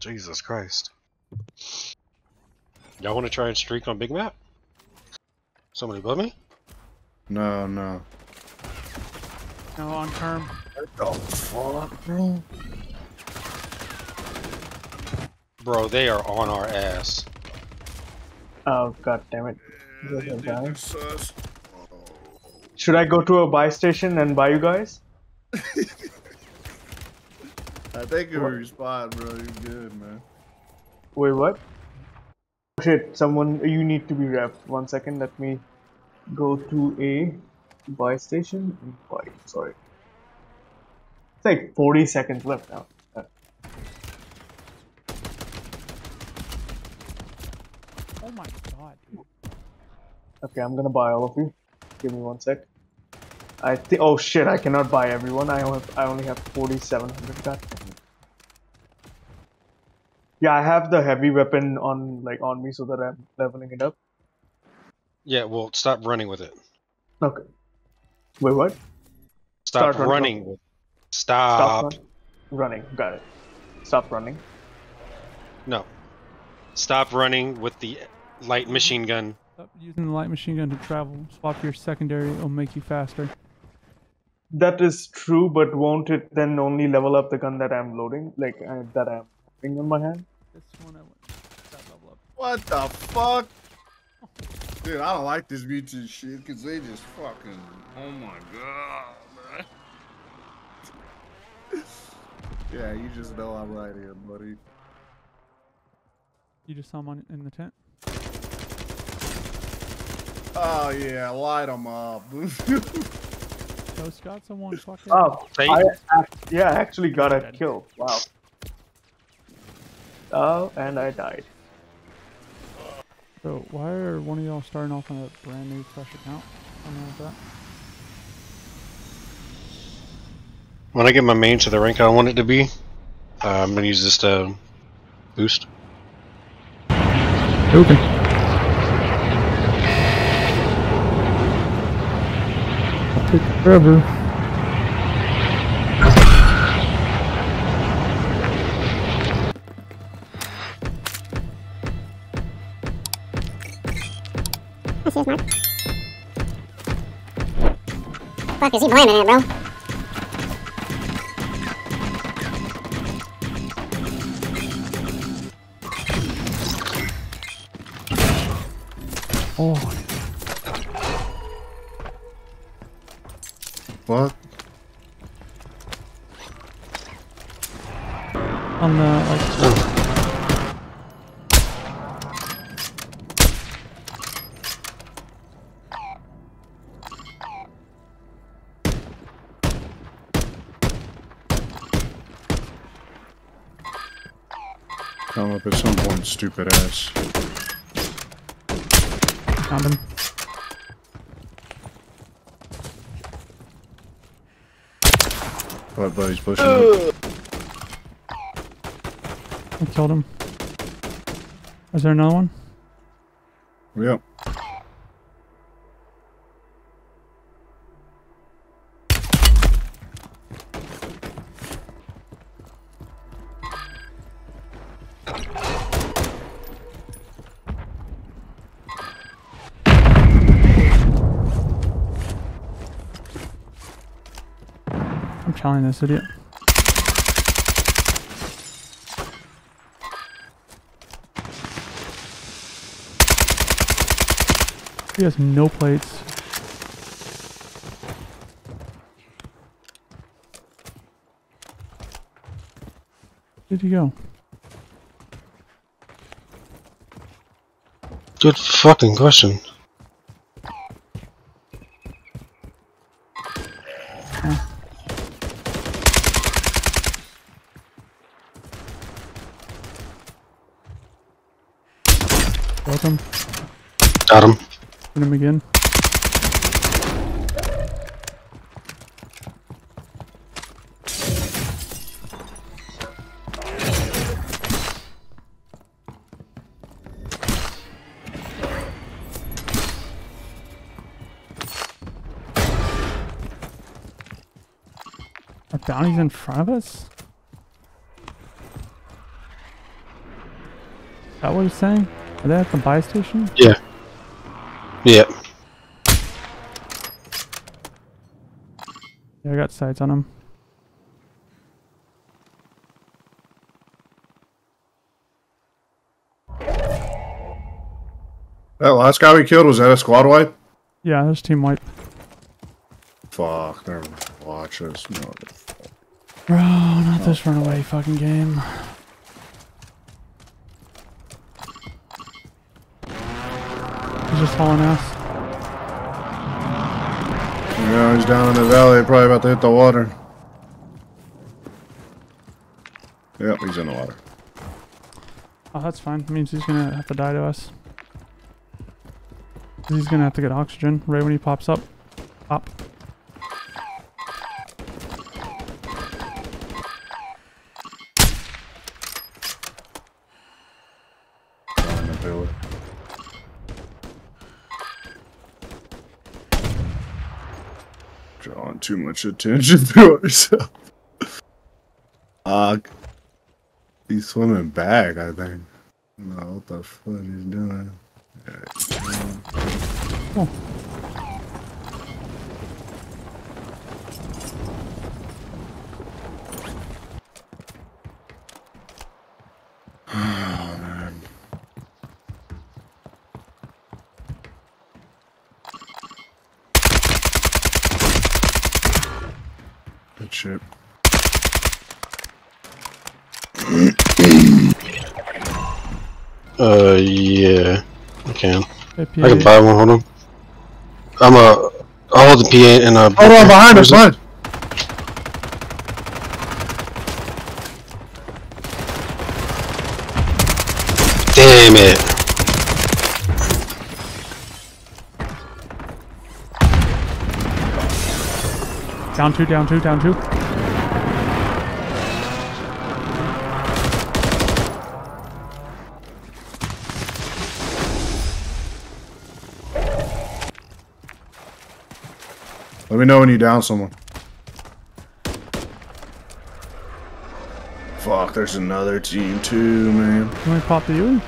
Jesus Christ. Y'all want to try and streak on Big Map? Somebody above me? No, no. No, on term. What the fuck, bro? Bro, they are on our ass. Oh, god damn it. Yeah, should I go to a buy station and buy you guys? I think you were spot, bro. You're good, man. Wait, what? Oh, shit, someone, you need to be reffed. 1 second, let me go to a buy station and buy. Sorry. It's like 40 seconds left now. Oh my god, dude. Okay, I'm gonna buy all of you. Give me 1 sec. I think. Oh shit! I cannot buy everyone. I only have 4,700. God damn it. Yeah, I have the heavy weapon on me so that I'm leveling it up. Yeah, well, stop running with it. Okay. Wait, what? Stop running. Running. Stop running. Got it. Stop running. No. Stop running with the light machine gun. Stop using the light machine gun to travel. Swap your secondary, it'll make you faster. That is true, but won't it then only level up the gun that I'm loading? Like, that I'm holding on my hand? This one I want to level up. What the fuck? Dude, I don't like this mutant shit, because they just fucking... Oh my god, man. Yeah, you just know I'm right here, buddy. You just saw him in the tent? Oh yeah, light them up. So Scott, someone fucking. Oh, I actually got a kill. Wow. Oh, and I died. So why are one of y'all starting off on a brand new fresh account? Something like that. When I get my main to the rank I want it to be, I'm gonna use this to boost. Okay. Forever. This is not. Fuck, is he blaming it, bro? Oh. What? On the... Come up at some point, stupid ass. Found him. Alright, buddy's pushing him. I killed him. Is there another one? Yep. Killing this idiot. He has no plates. Where'd he go? Good fucking question. Him. Got him. Hit him again. Our bounty's in front of us? Is that what you're saying? Are they at the buy station? Yeah. Yeah. Yeah, I got sights on them. That last guy we killed, was that a squad wipe? Yeah, that was team wipe. Fuck, they're watching us. No. Bro, not this runaway fucking game. He's just hauling ass. Yeah, he's down in the valley, probably about to hit the water. Yep, he's in the water. Oh, that's fine. It means he's gonna have to die to us. He's gonna have to get oxygen right when he pops up. Pop. Drawing too much attention to ourselves. He's swimming back, I think. No, what the fuck is he doing? Oh. Oh, man. Good shit. Yeah. I can. I can buy one, hold on. I'm a... I'll hold the P8 and a... Hold on, behind us, behind! Damn it! Down two, down two, down two. Let me know when you down someone. Fuck, there's another team too, man. Can we pop the U?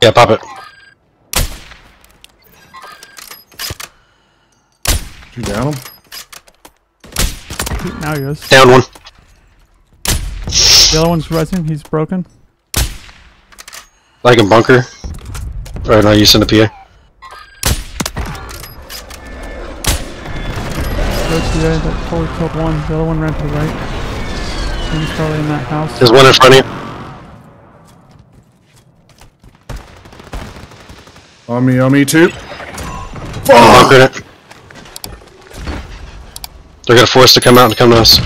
Yeah, pop it. Did you down him? Now he goes. Down one. The other one's resing, he's broken. Like in bunker. Or no, you send a PA. Yeah, that totally killed one. The other one ran to the right. He's probably in that house. There's one in front of you. On me too. Oh, they're gonna force us to come out and come to us.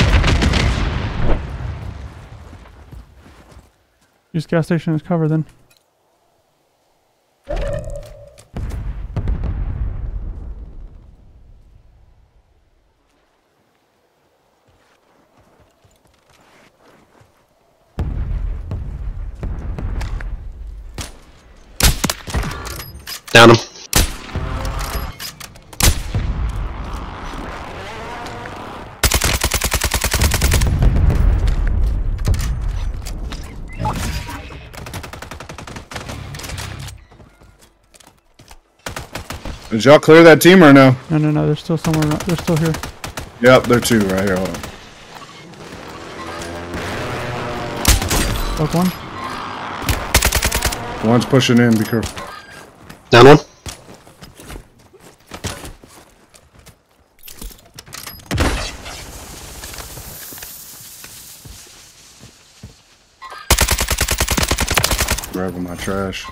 Use gas station as cover then. Down him. Did y'all clear that team or no? No, they're still somewhere, they're still here. Yep, they're two right here, hold on. Broke one. One's pushing in, be careful. Down one. Grabbing my trash.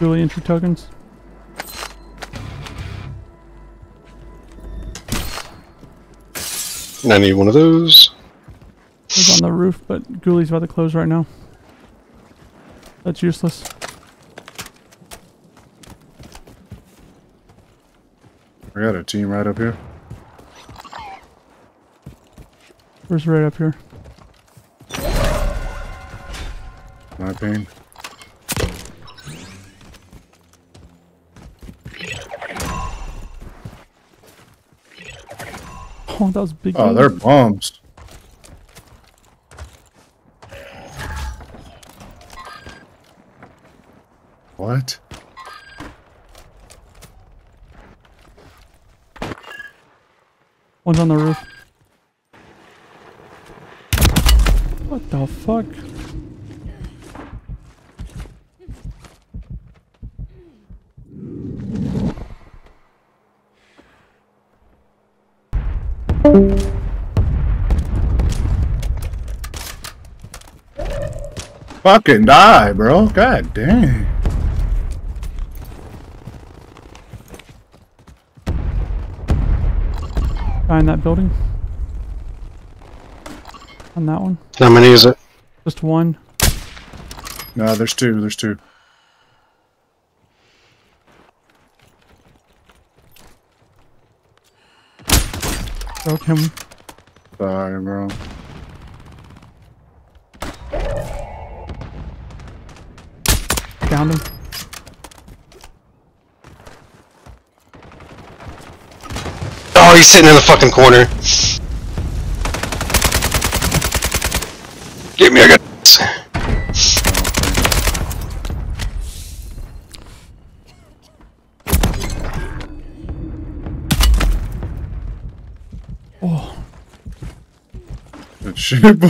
Really entry tokens. I need one of those. He's on the roof, but Ghoulie's about to close right now. That's useless. We got a team right up here. Where's right up here? My pain. Oh, that was big. Oh, they're bombs. What? One's on the roof. What the fuck? Fucking die, bro. God dang. Behind that building. On that one. How many is it? Just one. No, there's two. There's two. Broke him. Sorry, bro. Downed him. Oh, he's sitting in the fucking corner. Give me a gun. Oh. Good shit, boy.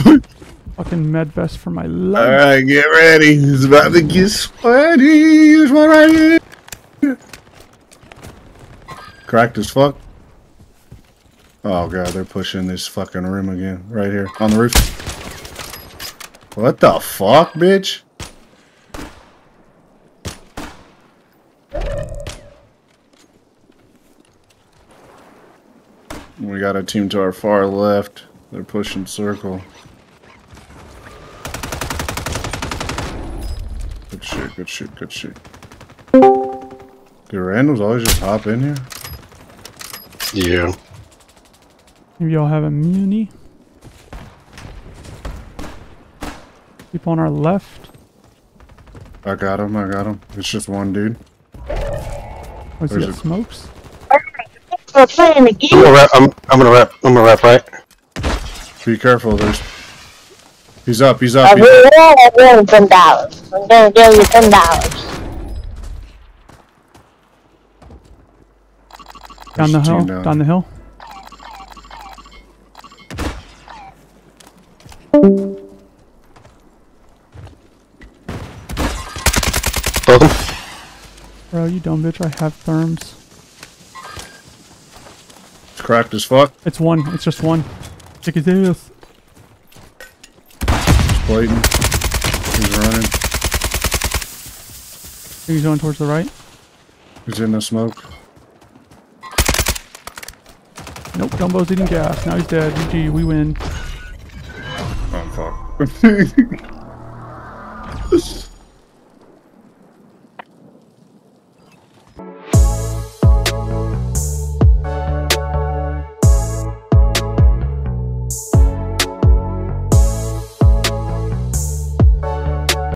Fucking med vest for my life. Alright, get ready. It's about to get sweaty. There's one right here. Cracked as fuck. Oh god, they're pushing this fucking rim again. Right here, on the roof. What the fuck, bitch? We got a team to our far left. They're pushing circle. Good shit, good shit, good shit. Do randoms always just hop in here? Yeah. Maybe I'll have a muni. Keep on our left. I got him, I got him. It's just one dude. Oh, is he got smokes? I'm gonna wrap right. Be careful, there's... He's up, he's up. I win $10. I'm gonna give you $10. Down the hill, down the hill. Broke him. Bro, you dumb bitch, I have therms. It's cracked as fuck. It's one, it's just one. Check his ass. He's blatant. He's running. He's going towards the right. He's in the smoke. Nope, Dumbo's eating gas. Now he's dead. GG, we win. Oh, fuck.